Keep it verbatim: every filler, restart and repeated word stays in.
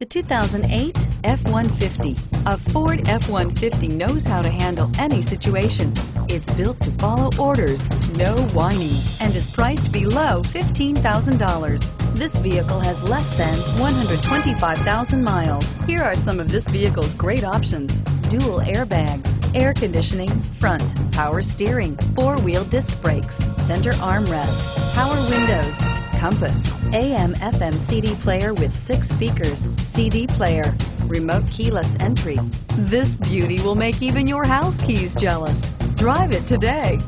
The two thousand eight F one fifty. A Ford F one fifty knows how to handle any situation. It's built to follow orders, no whining, and is priced below fifteen thousand dollars. This vehicle has less than one hundred twenty-five thousand miles. Here are some of this vehicle's great options: dual airbags, air conditioning, front, power steering, four-wheel disc brakes, center armrest, power windows, compass, A M F M C D player with six speakers, C D player, remote keyless entry. This beauty will make even your house keys jealous. Drive it today.